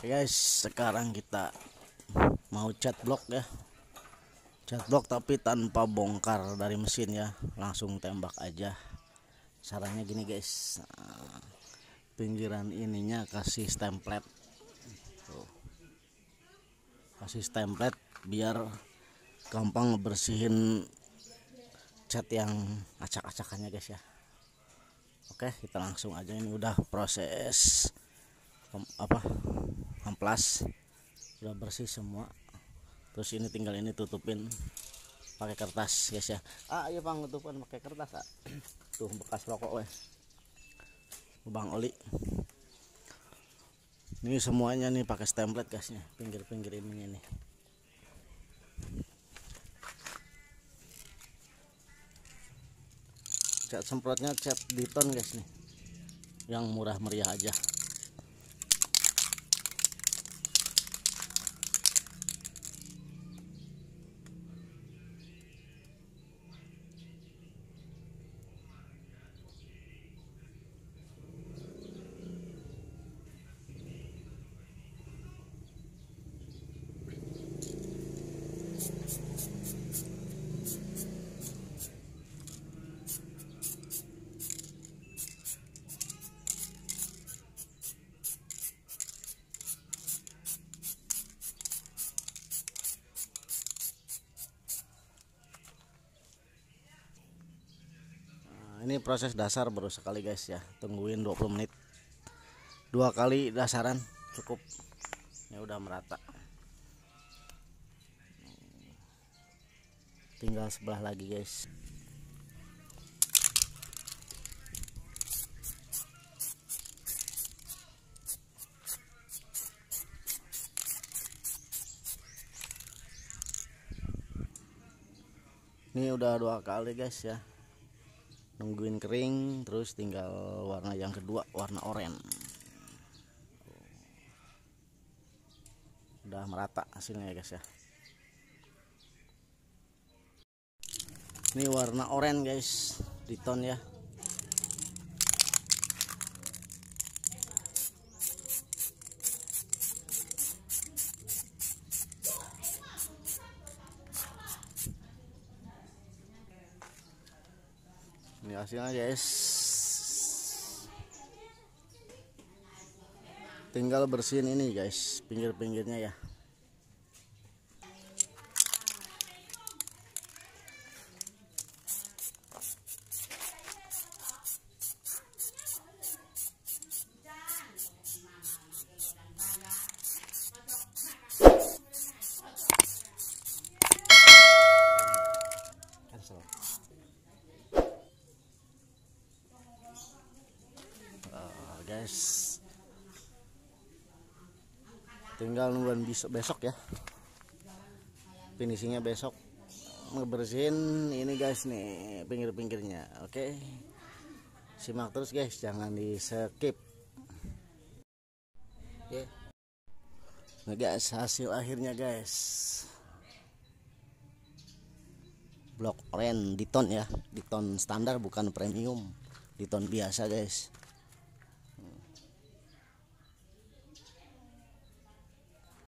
Oke guys, sekarang kita mau cat blok ya. Cat blok tapi tanpa bongkar dari mesin ya, langsung tembak aja. Caranya gini guys, pinggiran ininya kasih template, kasih template biar gampang ngebersihin cat yang acak-acakannya guys ya. Oke, kita langsung aja. Ini udah proses amplas, udah bersih semua. Terus ini tinggal ini tutupin pakai kertas guys ya. Iya bang, tutupan pakai kertas. Tuh bekas rokok weh, lubang oli. Ini semuanya nih pakai template guysnya, pinggir-pinggir ininya nih. Cat semprotnya cat Diton guys nih, yang murah meriah aja. Ini proses dasar baru sekali guys ya, tungguin 20 menit, 2 kali dasaran cukup. Ini udah merata, tinggal sebelah lagi guys. Ini udah 2 kali guys ya, nungguin kering. Terus tinggal warna yang kedua, warna oranye. Udah merata hasilnya ya guys ya. Ini warna oranye guys, Diton ya. Ini hasilnya guys, tinggal bersihin ini guys, pinggir-pinggirnya ya. Guys, tinggal nungguan besok ya, finishingnya besok. Ngebersihin ini guys nih pinggir-pinggirnya. Oke, simak terus guys, jangan di skip. Oke. Nah guys, hasil akhirnya guys, blok oranye Diton ya, Diton standar bukan premium, Diton biasa guys.